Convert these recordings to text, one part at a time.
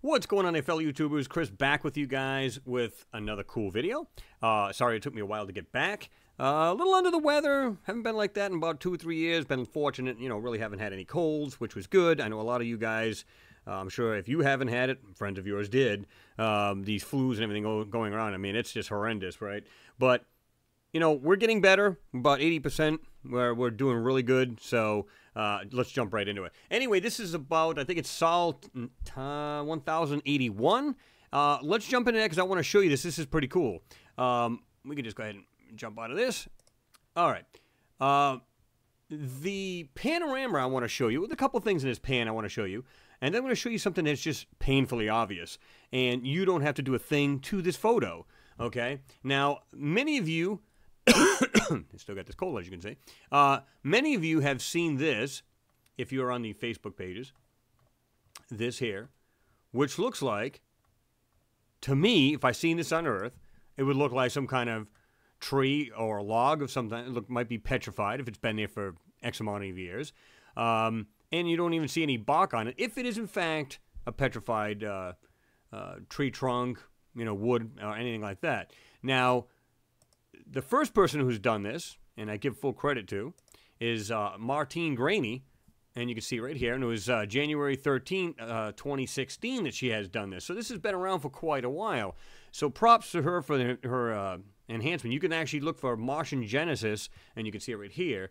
What's going on, fellow YouTubers? Chris back with you guys with another cool video. Sorry it took me a while to get back. A little under the weather. Haven't been like that in about 2 or 3 years. Been fortunate, you know, really haven't had any colds, which was good. I know a lot of you guys, I'm sure if you haven't had it, friends of yours did. These flus and everything going around. I mean, it's just horrendous, right? But, you know, we're getting better. About 80%. We're doing really good. So, let's jump right into it. Anyway, this is about, I think it's Sol 1081. Let's jump into that because I want to show you this. This is pretty cool. We can just go ahead and jump out of this. All right. The panorama I want to show you, with a couple things in this pan I want to show you, and then I'm going to show you something that's just painfully obvious, and you don't have to do a thing to this photo, okay? Now, many of you... still got this cold, as you can see. Many of you have seen this, if you're on the Facebook pages, this here, which looks like, to me, if I seen this on Earth, it would look like some kind of tree or log of something. It might be petrified if it's been there for X amount of years. And you don't even see any bark on it. If it is, in fact, a petrified tree trunk, you know, wood, or anything like that. Now... the first person who's done this, and I give full credit to, is Martine Graney, and you can see right here, and it was January 13, 2016 that she has done this. So this has been around for quite a while. So props to her for her enhancement. You can actually look for Martian Genesis, and you can see it right here.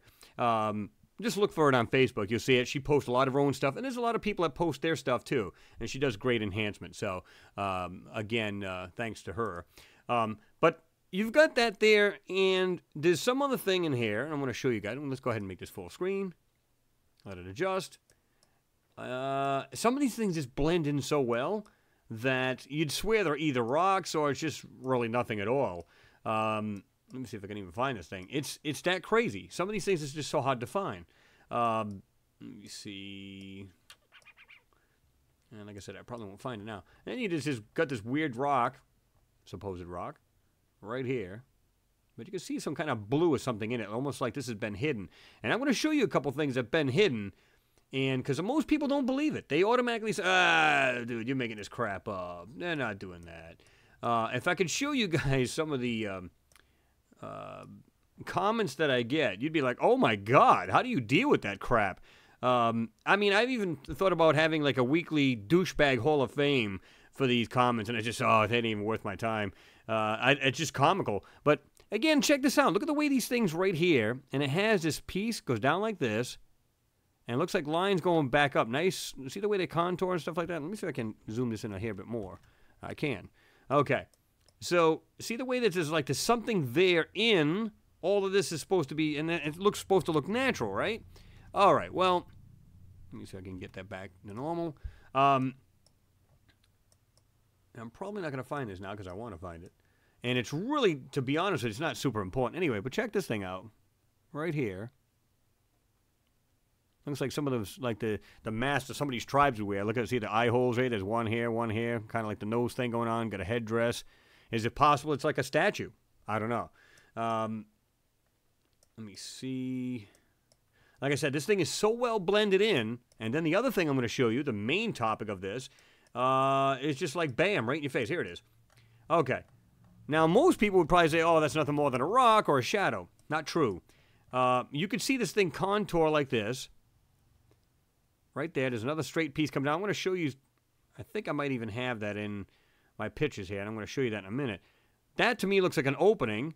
Just look for it on Facebook. You'll see it. She posts a lot of her own stuff, and there's a lot of people that post their stuff too, and she does great enhancement. So, again, thanks to her. But... you've got that there, and there's some other thing in here. I'm going to show you guys. Let's go ahead and make this full screen. Let it adjust. Some of these things just blend in so well that you'd swear they're either rocks or it's just really nothing at all. Let me see if I can even find this thing. It's that crazy. Some of these things is just so hard to find. Let me see. And like I said, I probably won't find it now. And you just got this weird rock, supposed rock, right here, but you can see some kind of blue or something in it, almost like this has been hidden. And I'm going to show you a couple things that have been hidden, and because most people don't believe it, they automatically say, "Ah, dude, you're making this crap up. They're not doing that." If I could show you guys some of the comments that I get, you'd be like, "Oh my God, how do you deal with that crap?" I mean, I've even thought about having like a weekly douchebag Hall of Fame for these comments, and I just, oh, it ain't even worth my time. It's just comical. But, again, check this out. Look at the way these things right here, and it has this piece, goes down like this, and it looks like lines going back up. Nice. See the way they contour and stuff like that? Let me see if I can zoom this in here a bit more. I can. Okay. So, see the way that there's, like, there's something there in all of this is supposed to be, and it looks supposed to look natural, right? All right, well, let me see if I can get that back to normal. I'm probably not going to find this now because I want to find it. And it's really, to be honest, it's not super important anyway. But check this thing out. Right here. Looks like some of those, like the masks that somebody's tribes would wear. Look at, see the eye holes right? There's one here. Kind of like the nose thing going on. Got a headdress. Is it possible it's like a statue? I don't know. Let me see. Like I said, this thing is so well blended in. And then the other thing I'm going to show you, the main topic of this, it's just like, bam, right in your face. Here it is. Okay. Now, most people would probably say, oh, that's nothing more than a rock or a shadow. Not true. You could see this thing contour like this. Right there. There's another straight piece coming down. I'm going to show you. I think I might even have that in my pictures here, and I'm going to show you that in a minute. That, to me, looks like an opening,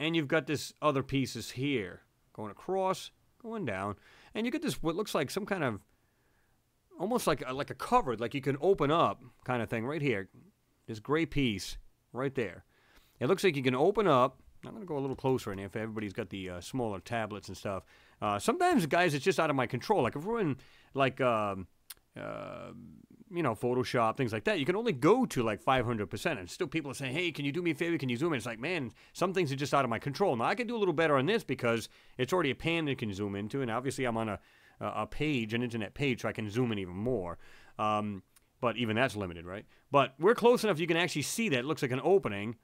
and you've got this other pieces here. Going across, going down, and you get this, what looks like some kind of almost like a cover, like you can open up kind of thing right here. This gray piece right there. It looks like you can open up. I'm going to go a little closer in here if everybody's got the smaller tablets and stuff. Sometimes, guys, it's just out of my control. Like if we're in, like, you know, Photoshop, things like that, you can only go to like 500%. And still people are saying, hey, can you do me a favor? Can you zoom in? It's like, man, some things are just out of my control. Now, I can do a little better on this because it's already a pan that can zoom into. And obviously, I'm on a page, an internet page, so I can zoom in even more. But even that's limited, right? But we're close enough you can actually see that. It looks like an opening.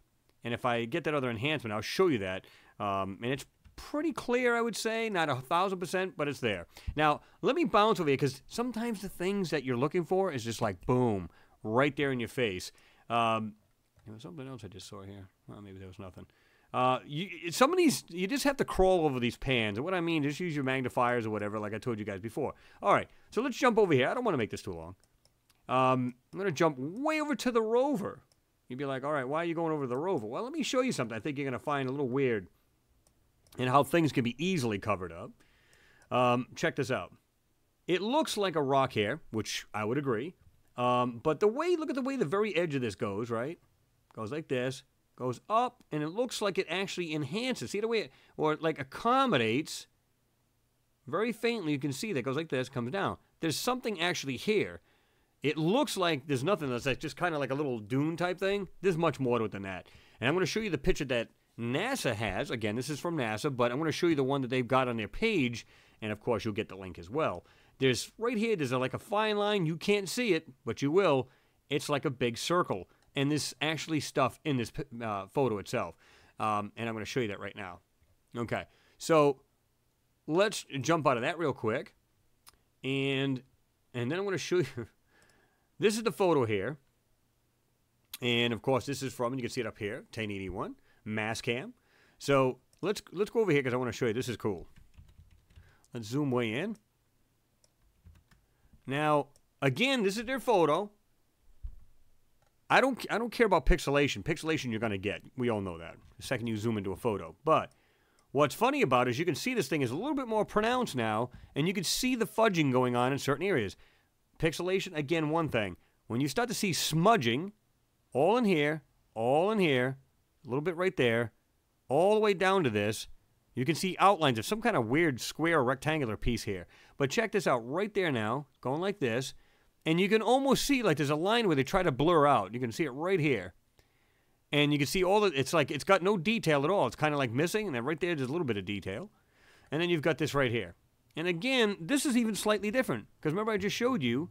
And if I get that other enhancement, I'll show you that. And it's pretty clear, I would say. Not 1,000%, but it's there. Now, let me bounce over here, because sometimes the things that you're looking for is just like, boom, right there in your face. There was something else I just saw here. Well, maybe there was nothing. Some of these, you just have to crawl over these pans. And what I mean, just use your magnifiers or whatever, like I told you guys before. All right, so let's jump over here. I don't want to make this too long. I'm going to jump way over to the rover. You'd be like, all right, why are you going over to the rover? Well, let me show you something I think you're going to find a little weird and how things can be easily covered up. Check this out. It looks like a rock here, which I would agree. But the way, look at the way the very edge of this goes, right? Goes like this. Goes up, and it looks like it actually enhances. See the way it, or like accommodates, very faintly you can see that goes like this, comes down. There's something actually here. It looks like there's nothing, that's like just kind of like a little dune type thing. There's much more to it than that. And I'm going to show you the picture that NASA has. Again, this is from NASA, but I'm going to show you the one that they've got on their page, and of course you'll get the link as well. There's, right here, there's like a fine line. You can't see it, but you will. It's like a big circle. And this actually stuff in this photo itself. And I'm going to show you that right now. Okay, so let's jump out of that real quick. And then I'm going to show you. This is the photo here. And, of course, this is from, you can see it up here, 1081, Mascam. So let's go over here because I want to show you. This is cool. Let's zoom way in. Now, again, this is their photo. I don't care about pixelation. Pixelation you're going to get. We all know that. The second you zoom into a photo. But what's funny about it is you can see this thing is a little bit more pronounced now, and you can see the fudging going on in certain areas. Pixelation, again, one thing. When you start to see smudging, all in here, a little bit right there, all the way down to this, you can see outlines of some kind of weird square or rectangular piece here. But check this out right there now, going like this. And you can almost see, like, there's a line where they try to blur out. You can see it right here. And you can see all the, it's like, it's got no detail at all. It's kind of like missing, and then right there, there's a little bit of detail. And then you've got this right here. And again, this is even slightly different. Because remember I just showed you,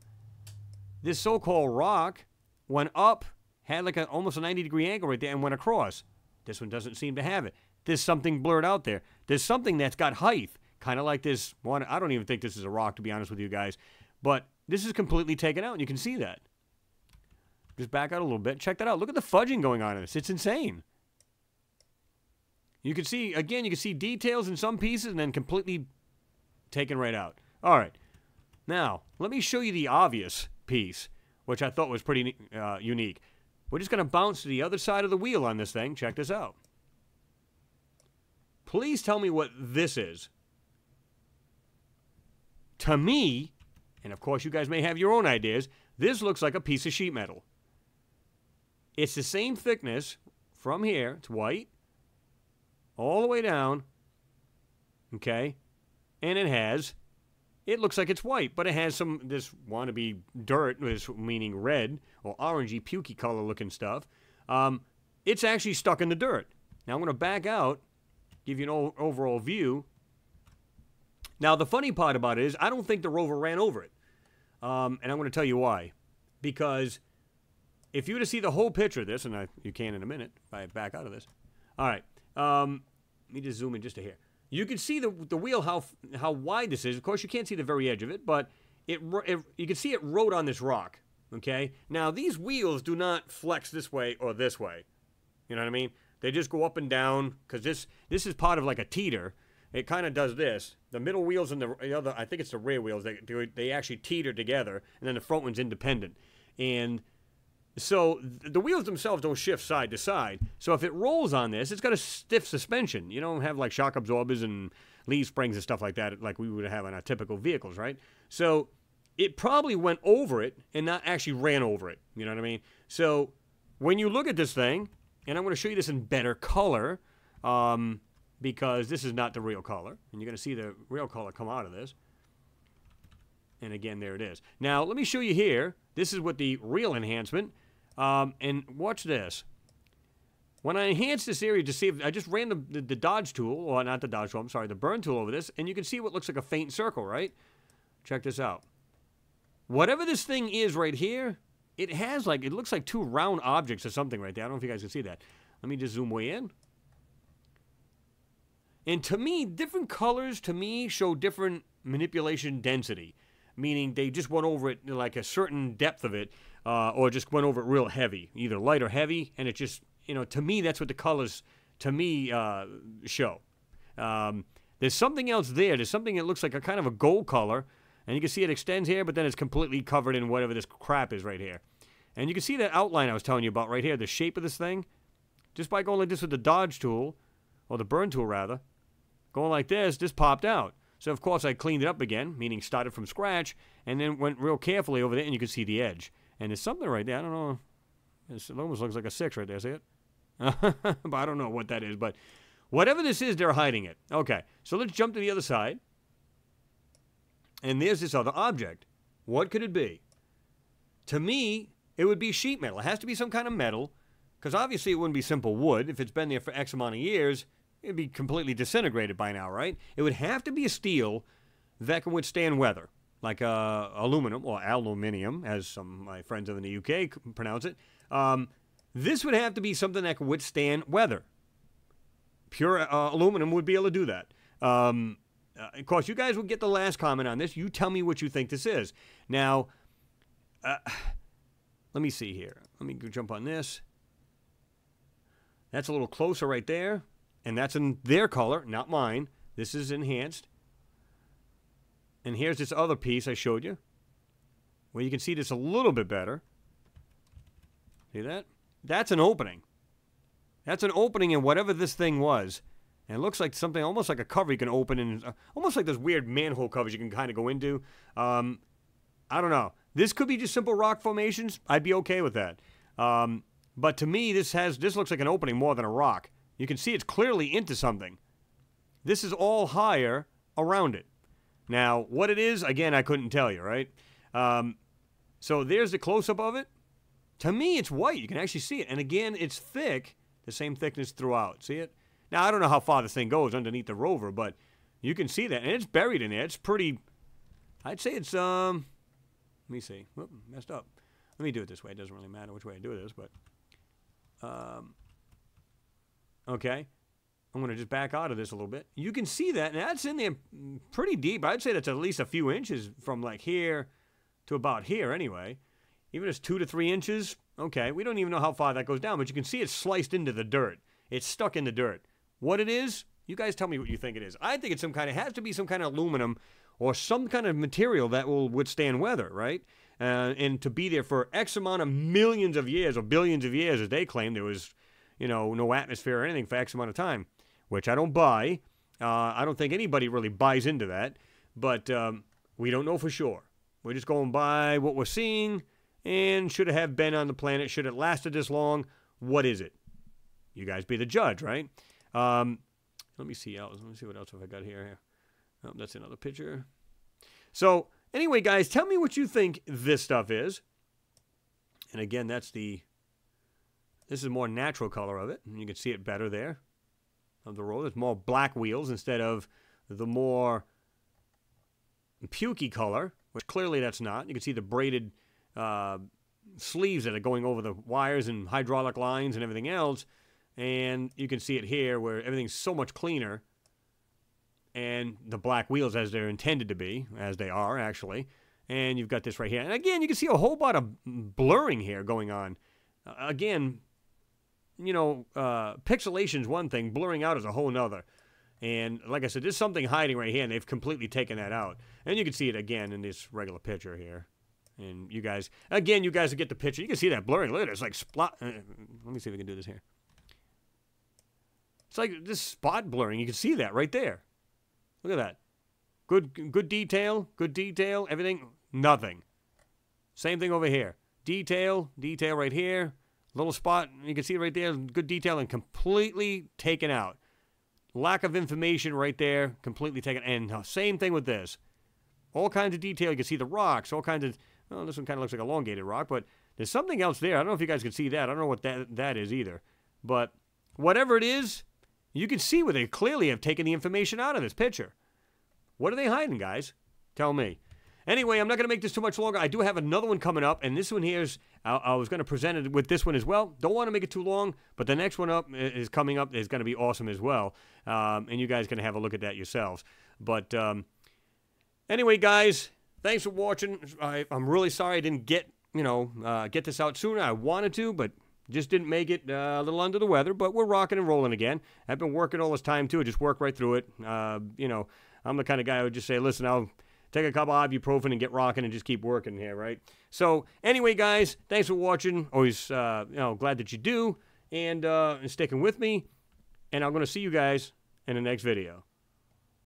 this so-called rock went up, had like almost a 90-degree angle right there, and went across. This one doesn't seem to have it. There's something blurred out there. There's something that's got height. Kind of like this one. I don't even think this is a rock, to be honest with you guys. But this is completely taken out, and you can see that. Just back out a little bit. Check that out. Look at the fudging going on in this. It's insane. You can see, again, you can see details in some pieces and then completely taken right out. All right. Now, let me show you the obvious piece, which I thought was pretty unique. We're just going to bounce to the other side of the wheel on this thing. Check this out. Please tell me what this is. To me, and of course you guys may have your own ideas, this looks like a piece of sheet metal. It's the same thickness from here, it's white, all the way down, okay, and it has, it looks like it's white, but it has some, this wannabe dirt, meaning red, or orangey, pukey color looking stuff. It's actually stuck in the dirt. Now I'm going to back out, give you an overall view. Now, the funny part about it is I don't think the rover ran over it. And I'm going to tell you why. Because if you were to see the whole picture of this, and you can in a minute, if I back out of this. All right. Let me just zoom in just to here. You can see the wheel, how wide this is. Of course, you can't see the very edge of it, but you can see it rode on this rock. Okay? Now, these wheels do not flex this way or this way. You know what I mean? They just go up and down because this is part of like a teeter. It kind of does this. The middle wheels and the other, I think it's the rear wheels, they actually teeter together, and then the front one's independent. And so the wheels themselves don't shift side to side. So if it rolls on this, it's got a stiff suspension. You don't have like shock absorbers and leaf springs and stuff like that like we would have on our typical vehicles, right? So it probably went over it and not actually ran over it. You know what I mean? So when you look at this thing, and I'm going to show you this in better color, because this is not the real color. And you're going to see the real color come out of this. And again, there it is. Now, let me show you here. This is what the real enhancement. And watch this. When I enhance this area to see if I just ran the dodge tool, or not the dodge tool, I'm sorry, the burn tool over this, and you can see what looks like a faint circle, right? Check this out. Whatever this thing is right here, it has like, it looks like two round objects or something right there. I don't know if you guys can see that. Let me just zoom way in. And to me, different colors to me show different manipulation density, meaning they just went over it like a certain depth of it, or just went over it real heavy, either light or heavy. And it just, you know, to me, that's what the colors to me show. There's something else there. There's something that looks like a kind of a gold color. And you can see it extends here, but then it's completely covered in whatever this crap is right here. And you can see that outline I was telling you about right here, the shape of this thing. Just by going like this with the dodge tool, or the burn tool rather, going like this popped out. So of course I cleaned it up again, meaning started from scratch, and then went real carefully over there, and you can see the edge. And there's something right there, I don't know, it almost looks like a 6 right there, see it? But I don't know what that is, but whatever this is, they're hiding it. Okay, so let's jump to the other side. And there's this other object. What could it be? To me, it would be sheet metal. It has to be some kind of metal, because obviously it wouldn't be simple wood. If it's been there for X amount of years, it'd be completely disintegrated by now, right? It would have to be a steel that can withstand weather, like aluminum, or aluminium, as some of my friends in the UK pronounce it. This would have to be something that can withstand weather. Pure aluminum would be able to do that. Of course, you guys will get the last comment on this. You tell me what you think this is. Now, let me see here. Let me jump on this. That's a little closer right there. And that's in their color, not mine. This is enhanced. And here's this other piece I showed you, where you can see this a little bit better. See that? That's an opening. That's an opening in whatever this thing was. And it looks like something, almost like a cover you can open, and almost like those weird manhole covers you can kind of go into. I don't know. This could be just simple rock formations. I'd be okay with that. But to me, this looks like an opening more than a rock. You can see it's clearly into something. This is all higher around it. Now, what it is, again, I couldn't tell you, right? So there's the close-up of it. To me, it's white. You can actually see it. And again, it's thick, the same thickness throughout. See it? Now, I don't know how far this thing goes underneath the rover, but you can see that. And it's buried in there. It's pretty, I'd say it's, let me see. Whoop, messed up. Let me do it this way. It doesn't really matter which way I do this, but, okay. I'm going to just back out of this a little bit. You can see that. And that's in there pretty deep. I'd say that's at least a few inches from like here to about here anyway. Even if it's 2 to 3 inches, okay. We don't even know how far that goes down, but you can see it's sliced into the dirt. It's stuck in the dirt. What it is, you guys tell me what you think it is. I think it's has to be some kind of aluminum or some kind of material that will withstand weather, right? And to be there for X amount of millions of years or billions of years, as they claim, there was, you know, no atmosphere or anything for X amount of time, which I don't buy. I don't think anybody really buys into that, but we don't know for sure. We're just going by what we're seeing, and should it have been on the planet? Should it lasted this long? What is it? You guys be the judge, right? Let me see else. Let me see what else have I got here. Oh, that's another picture. So anyway, guys, tell me what you think this stuff is. And again, that's the. This is a more natural color of it, and you can see it better there. Of the road, it's more black wheels instead of the more pukey color, which clearly that's not. You can see the braided sleeves that are going over the wires and hydraulic lines and everything else. And you can see it here where everything's so much cleaner, and the black wheels as they're intended to be, as they are actually. And you've got this right here. And again, you can see a whole lot of blurring here going on. Again, you know, pixelation's one thing, blurring out is a whole nother. And like I said, there's something hiding right here, and they've completely taken that out. And you can see it again in this regular picture here. And you guys, again, you guys will get the picture. You can see that blurring. Look at it. It's like spot. Let me see if we can do this here. It's like this spot blurring. You can see that right there. Look at that. Good detail. Good detail. Everything. Nothing. Same thing over here. Detail. Detail right here. Little spot. You can see right there. Good detail and completely taken out. Lack of information right there. Completely taken. And same thing with this. All kinds of detail. You can see the rocks. All kinds of. Well, this one kind of looks like an elongated rock, but there's something else there. I don't know if you guys can see that. I don't know what that is either. But whatever it is. You can see where they clearly have taken the information out of this picture. What are they hiding, guys? Tell me. Anyway, I'm not going to make this too much longer. I do have another one coming up, and this one here is, I was going to present it with this one as well. Don't want to make it too long, but the next one up is coming up is going to be awesome as well, and you guys can have a look at that yourselves. But anyway, guys, thanks for watching. I'm really sorry I didn't get this out sooner. I wanted to, but just didn't make it. A little under the weather, but we're rocking and rolling again. I've been working all this time, too. I just work right through it. You know, I'm the kind of guy who would just say, listen, I'll take a couple of ibuprofen and get rocking and just keep working here, right? So, anyway, guys, thanks for watching. Always, you know, glad that you do and sticking with me. And I'm going to see you guys in the next video.